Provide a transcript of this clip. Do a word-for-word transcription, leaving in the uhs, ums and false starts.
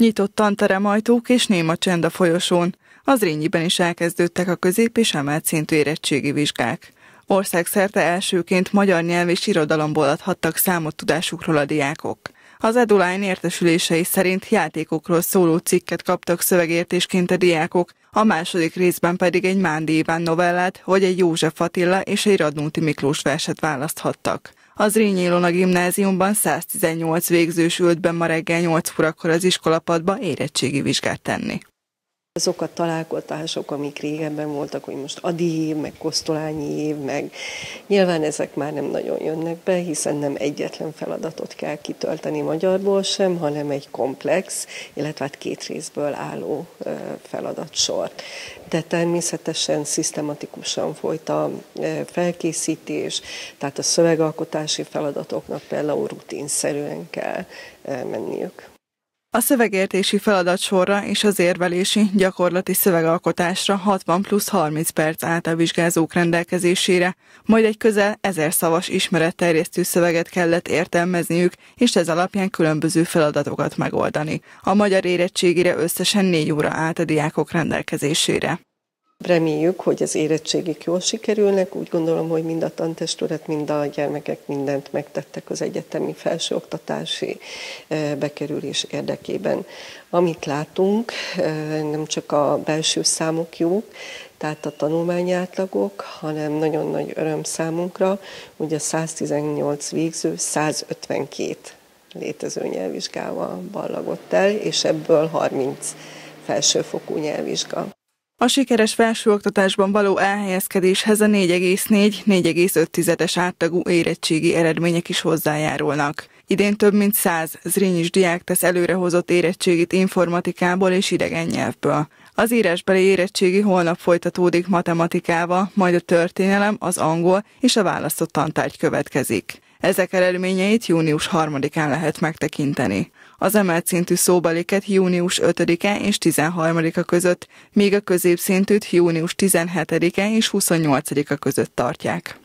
Nyitott tanterem ajtók és néma csend a folyosón. Az Rényiben is elkezdődtek a közép- és emelt szintű érettségi vizsgák. Országszerte elsőként magyar nyelv és irodalomból adhattak számot tudásukról a diákok. Az Eduline értesülései szerint játékokról szóló cikket kaptak szövegértésként a diákok, a második részben pedig egy Mándi Iván novellát, vagy egy József Attila és egy Radnóti Miklós verset választhattak. Az Rényi Ilona gimnáziumban száztizennyolc végzős ült be ma reggel nyolc órakor az iskolapadba érettségi vizsgát tenni. Azok a találkozások, amik régebben voltak, hogy most Adi év, meg Kosztolányi év, meg nyilván ezek már nem nagyon jönnek be, hiszen nem egyetlen feladatot kell kitölteni magyarból sem, hanem egy komplex, illetve hát két részből álló feladatsort. De természetesen szisztematikusan folyt a felkészítés, tehát a szövegalkotási feladatoknak például rutinszerűen kell menniük. A szövegértési feladatsorra és az érvelési, gyakorlati szövegalkotásra hatvan plusz harminc perc állt a vizsgázók rendelkezésére, majd egy közel ezer szavas ismeretterjesztő szöveget kellett értelmezniük, és ez alapján különböző feladatokat megoldani. A magyar érettségire összesen négy óra állt a diákok rendelkezésére. Reméljük, hogy az érettségik jól sikerülnek. Úgy gondolom, hogy mind a tantestület, mind a gyermekek mindent megtettek az egyetemi felsőoktatási bekerülés érdekében. Amit látunk, nem csak a belső számok jók, tehát a tanulmányátlagok, hanem nagyon nagy öröm számunkra, hogy a száztizennyolc végző százötvenkét létező nyelvvizsgával ballagott el, és ebből harminc felsőfokú nyelvvizsga. A sikeres felsőoktatásban való elhelyezkedéshez a négy egész négy - négy egész öt tizedes átlagú érettségi eredmények is hozzájárulnak. Idén több mint száz zrinyis diák tesz előrehozott érettségit informatikából és idegen nyelvből. Az írásbeli érettségi holnap folytatódik matematikával, majd a történelem, az angol és a választott tantárgy következik. Ezek eredményeit június harmadikán lehet megtekinteni. Az emelt szintű szóbeliket június ötödike és tizenharmadika között, míg a középszintűt június tizenhetedike és huszonnyolcadika között tartják.